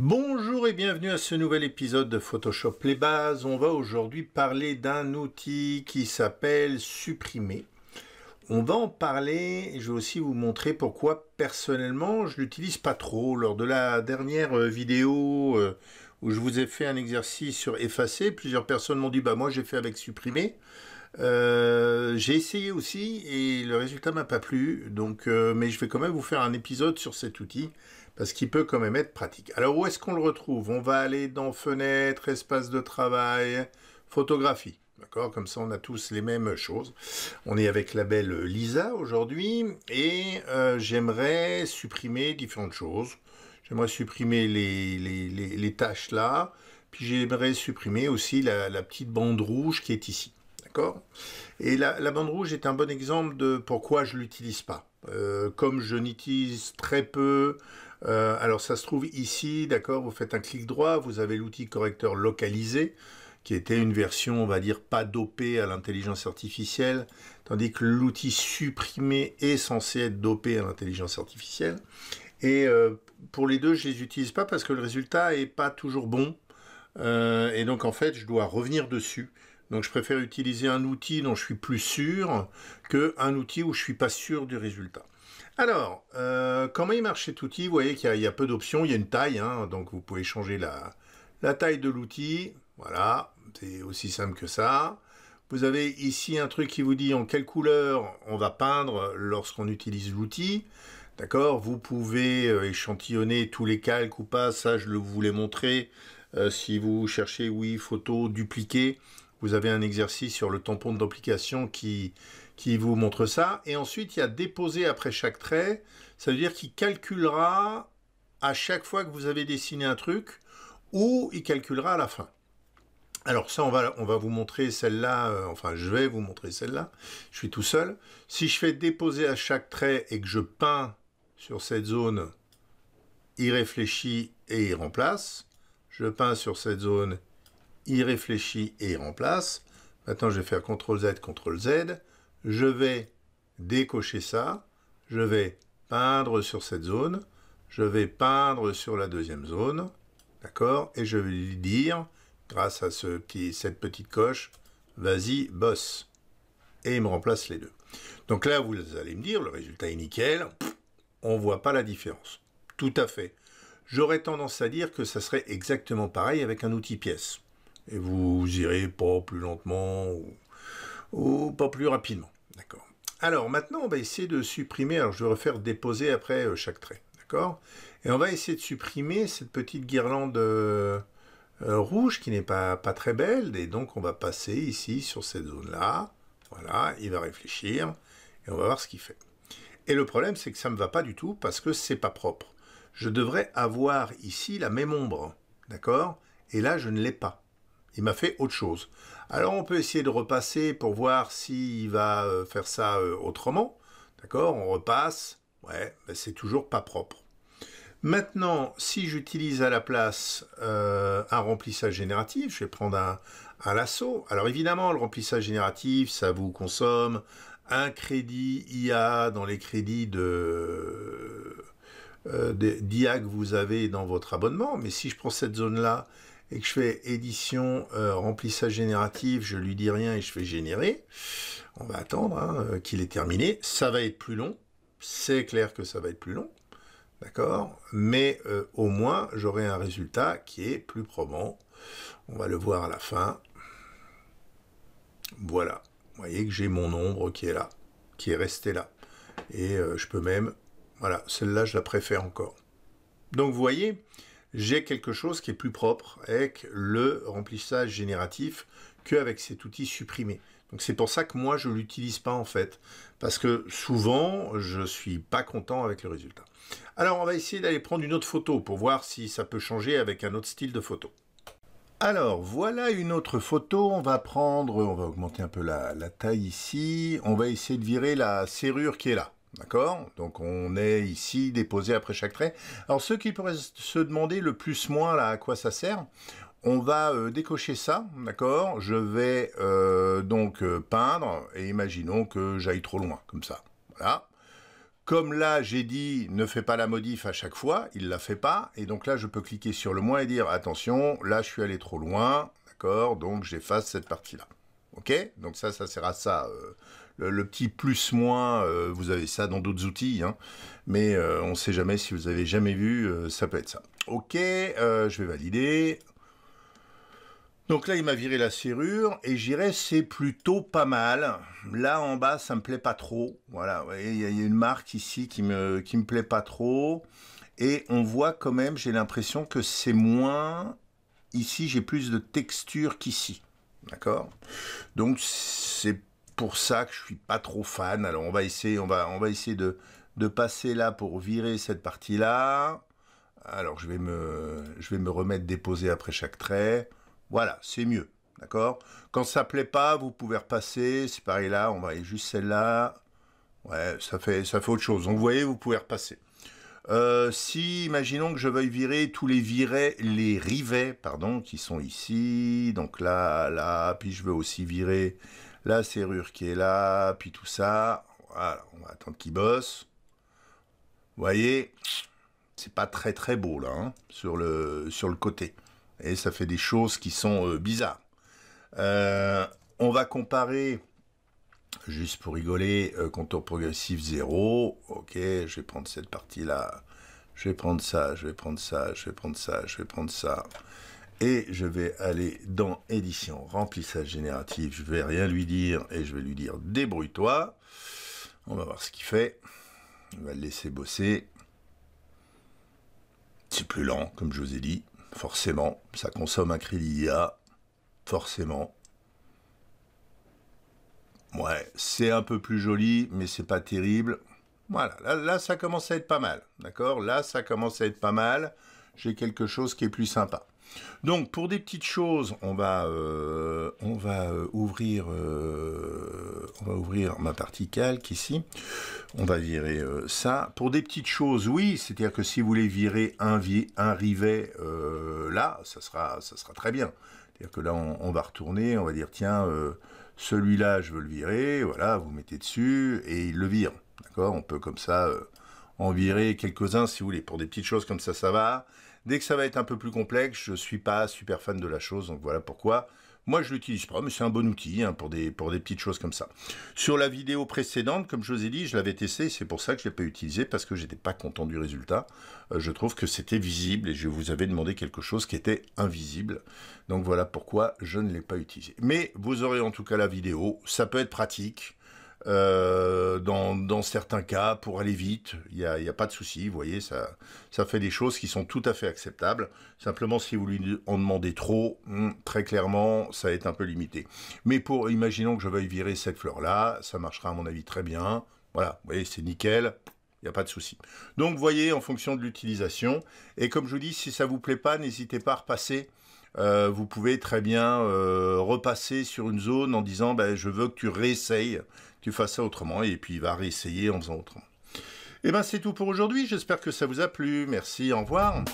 Bonjour et bienvenue à ce nouvel épisode de Photoshop Les Bases. On va aujourd'hui parler d'un outil qui s'appelle Supprimer. On va en parler et je vais aussi vous montrer pourquoi personnellement je l'utilise pas trop. Lors de la dernière vidéo où je vous ai fait un exercice sur effacer, plusieurs personnes m'ont dit bah moi j'ai fait avec supprimer. J'ai essayé aussi et le résultat m'a pas plu, donc, mais je vais quand même vous faire un épisode sur cet outil parce qu'il peut quand même être pratique. Alors où est-ce qu'on le retrouve? On va aller dans fenêtre, espace de travail, photographie, d'accord? Comme ça on a tous les mêmes choses. On est avec la belle Lisa aujourd'hui et j'aimerais supprimer différentes choses. J'aimerais supprimer les tâches là, puis j'aimerais supprimer aussi la petite bande rouge qui est ici. Et la bande rouge est un bon exemple de pourquoi je l'utilise pas. Comme je n'utilise très peu, alors ça se trouve ici, d'accord, vous faites un clic droit, vous avez l'outil correcteur localisé, qui était une version, on va dire, pas dopée à l'intelligence artificielle, tandis que l'outil supprimé est censé être dopé à l'intelligence artificielle. Et pour les deux, je les utilise pas parce que le résultat est pas toujours bon. Et donc, en fait, je dois revenir dessus. Donc je préfère utiliser un outil dont je suis plus sûr qu'un outil où je ne suis pas sûr du résultat. Alors, comment il marche cet outil? Vous voyez qu'il y a peu d'options, il y a une taille, hein, donc vous pouvez changer la taille de l'outil. Voilà, c'est aussi simple que ça. Vous avez ici un truc qui vous dit en quelle couleur on va peindre lorsqu'on utilise l'outil. D'accord? Vous pouvez échantillonner tous les calques ou pas, ça je vous l'ai montré. Si vous cherchez, oui, photo, dupliquer. Vous avez un exercice sur le tampon d'application qui vous montre ça. Et ensuite, il y a déposer après chaque trait. Ça veut dire qu'il calculera à chaque fois que vous avez dessiné un truc ou il calculera à la fin. Alors ça, on va vous montrer celle-là. Enfin, je vais vous montrer celle-là. Je suis tout seul. Si je fais déposer à chaque trait et que je peins sur cette zone, il réfléchit et il remplace. Je peins sur cette zone, il réfléchit et il remplace. Maintenant, je vais faire CTRL-Z, CTRL-Z. Je vais décocher ça. Je vais peindre sur cette zone. Je vais peindre sur la deuxième zone. D'accord? Et je vais lui dire, grâce à cette petite coche, vas-y, bosse. Et il me remplace les deux. Donc là, vous allez me dire, le résultat est nickel. On ne voit pas la différence. Tout à fait. J'aurais tendance à dire que ça serait exactement pareil avec un outil pièce. Et vous irez pas plus lentement ou pas plus rapidement. D'accord. Alors maintenant, on va essayer de supprimer. Alors je vais refaire déposer après chaque trait. D'accord. Et on va essayer de supprimer cette petite guirlande rouge qui n'est pas très belle. Et donc on va passer ici sur cette zone-là. Voilà, il va réfléchir et on va voir ce qu'il fait. Et le problème, c'est que ça ne me va pas du tout parce que c'est pas propre. Je devrais avoir ici la même ombre. D'accord. Et là, je ne l'ai pas. Il m'a fait autre chose. Alors on peut essayer de repasser pour voir s'il va faire ça autrement. D'accord? On repasse. Ouais, ben c'est toujours pas propre. Maintenant, si j'utilise à la place un remplissage génératif, je vais prendre un lasso. Alors évidemment, le remplissage génératif, ça vous consomme un crédit IA dans les crédits d'IA que vous avez dans votre abonnement. Mais si je prends cette zone-là, et que je fais édition, remplissage génératif, je lui dis rien et je fais générer, on va attendre hein, qu'il est terminé. Ça va être plus long, c'est clair que ça va être plus long, d'accord, mais au moins j'aurai un résultat qui est plus probant. On va le voir à la fin. Voilà, vous voyez que j'ai mon ombre qui est là, qui est restée là. Et je peux même, voilà, celle-là je la préfère encore. Donc vous voyez, j'ai quelque chose qui est plus propre avec le remplissage génératif qu'avec cet outil supprimé. Donc c'est pour ça que moi je ne l'utilise pas en fait, parce que souvent je ne suis pas content avec le résultat. Alors on va essayer d'aller prendre une autre photo pour voir si ça peut changer avec un autre style de photo. Alors voilà une autre photo, on va prendre, on va augmenter un peu la taille ici, on va essayer de virer la serrure qui est là. D'accord? Donc on est ici déposé après chaque trait. Alors ceux qui pourraient se demander le plus moins là à quoi ça sert, on va décocher ça, d'accord? Je vais donc peindre et imaginons que j'aille trop loin, comme ça. Voilà. Comme là, j'ai dit, ne fais pas la modif à chaque fois, il ne la fait pas. Et donc là, je peux cliquer sur le moins et dire, attention, là, je suis allé trop loin. D'accord, donc j'efface cette partie-là. OK, donc ça, ça sert à ça. Le petit plus-moins, vous avez ça dans d'autres outils. Hein, mais on ne sait jamais, si vous n'avez jamais vu, ça peut être ça. OK, je vais valider. Donc là, il m'a viré la serrure et j'irai, c'est plutôt pas mal. Là, en bas, ça me plaît pas trop. Voilà, il y a une marque ici qui me plaît pas trop. Et on voit quand même, j'ai l'impression que c'est moins... Ici, j'ai plus de texture qu'ici. D'accord? Donc, c'est pour ça que je suis pas trop fan. Alors, on va essayer, on va essayer de passer là pour virer cette partie-là. Alors, je vais me remettre déposer après chaque trait. Voilà, c'est mieux, d'accord? Quand ça plaît pas, vous pouvez repasser. C'est pareil là, on va aller juste celle-là. Ouais, ça fait autre chose. Donc vous voyez, vous pouvez repasser. Si, imaginons que je veuille virer tous les rivets, pardon, qui sont ici. Donc là, là, puis je veux aussi virer la serrure qui est là, puis tout ça. Voilà, on va attendre qu'il bosse. Vous voyez, c'est pas très très beau là, hein, sur le côté. Et ça fait des choses qui sont bizarres. On va comparer, juste pour rigoler, contour progressif 0. Ok, je vais prendre cette partie-là. Je vais prendre ça, je vais prendre ça, je vais prendre ça, je vais prendre ça. Et je vais aller dans édition, remplissage génératif. Je vais rien lui dire et je vais lui dire débrouille-toi. On va voir ce qu'il fait. On va le laisser bosser. C'est plus lent, comme je vous ai dit. Forcément, ça consomme un crédit IA, forcément. Ouais, c'est un peu plus joli, mais c'est pas terrible. Voilà, là, ça commence à être pas mal, d'accord? Là, ça commence à être pas mal. J'ai quelque chose qui est plus sympa. Donc, pour des petites choses, on va ouvrir ma partie calque ici. On va virer ça. Pour des petites choses, oui, c'est-à-dire que si vous voulez virer un rivet là, ça sera très bien. C'est-à-dire que là, on va retourner, on va dire, tiens, celui-là, je veux le virer. Voilà, vous mettez dessus et il le vire. D'accord? On peut comme ça en virer quelques-uns si vous voulez. Pour des petites choses comme ça, ça va. Dès que ça va être un peu plus complexe, je ne suis pas super fan de la chose, donc voilà pourquoi. Moi, je l'utilise pas, mais c'est un bon outil hein, pour des petites choses comme ça. Sur la vidéo précédente, comme je vous ai dit, je l'avais testé, c'est pour ça que je ne l'ai pas utilisé, parce que je n'étais pas content du résultat. Je trouve que c'était visible, et je vous avais demandé quelque chose qui était invisible. Donc voilà pourquoi je ne l'ai pas utilisé. Mais vous aurez en tout cas la vidéo, ça peut être pratique. Dans certains cas, pour aller vite, il n'y a pas de souci, vous voyez, ça fait des choses qui sont tout à fait acceptables. Simplement, si vous lui en demandez trop, très clairement, ça va être un peu limité. Mais pour, imaginons que je veuille virer cette fleur-là, ça marchera à mon avis très bien. Voilà, vous voyez, c'est nickel. Il n'y a pas de souci. Donc, vous voyez, en fonction de l'utilisation. Et comme je vous dis, si ça ne vous plaît pas, n'hésitez pas à repasser. Vous pouvez très bien repasser sur une zone en disant ben, « Je veux que tu réessayes, tu fasses ça autrement. » Et puis, il va réessayer en faisant autrement. Et bien, c'est tout pour aujourd'hui. J'espère que ça vous a plu. Merci, au revoir.